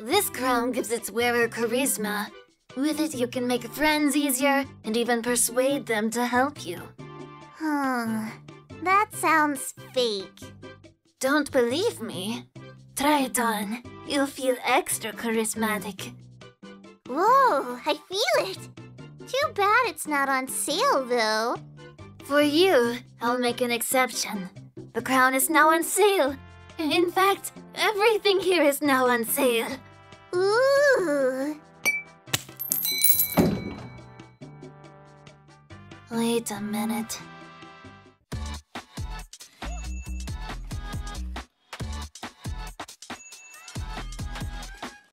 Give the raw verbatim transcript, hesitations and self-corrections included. This crown gives its wearer charisma. With it, you can make friends easier and even persuade them to help you. Hmm, that sounds fake. Don't believe me? Try it on. You'll feel extra charismatic. Whoa, I feel it! Too bad it's not on sale, though. For you, I'll make an exception. The crown is now on sale. In fact, everything here is now on sale. Ooh! Wait a minute.